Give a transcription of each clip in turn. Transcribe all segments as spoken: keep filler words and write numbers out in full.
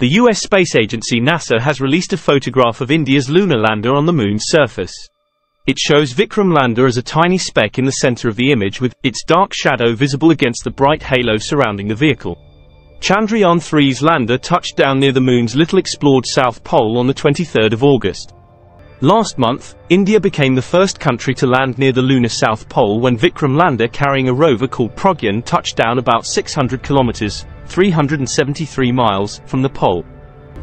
The U S space agency NASA has released a photograph of India's lunar lander on the moon's surface. It shows Vikram lander as a tiny speck in the center of the image with its dark shadow visible against the bright halo surrounding the vehicle. Chandrayaan three's lander touched down near the moon's little explored South Pole on the twenty-third of August. Last month, India became the first country to land near the lunar South Pole when Vikram lander carrying a rover called Pragyan touched down about six hundred kilometers, three hundred seventy-three miles, from the pole.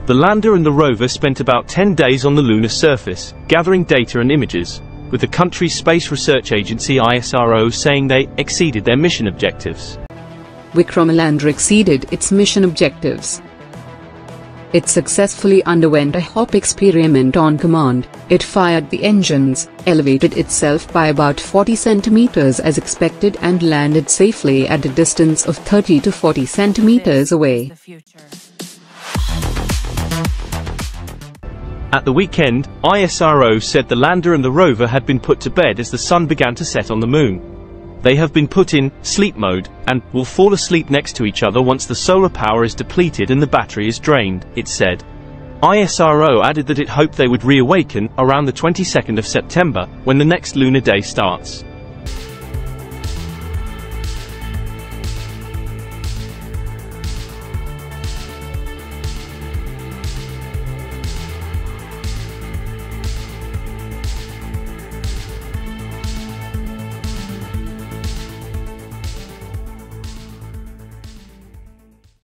The lander and the rover spent about ten days on the lunar surface, gathering data and images, with the country's space research agency I S R O saying they exceeded their mission objectives. Vikram lander exceeded its mission objectives. It successfully underwent a hop experiment on command. It fired the engines, elevated itself by about forty centimeters as expected, and landed safely at a distance of thirty to forty centimeters away. At the weekend, I S R O said the lander and the rover had been put to bed as the sun began to set on the moon. They have been put in sleep mode, and will fall asleep next to each other once the solar power is depleted and the battery is drained, it said. I S R O added that it hoped they would reawaken around the twenty-second of September, when the next lunar day starts.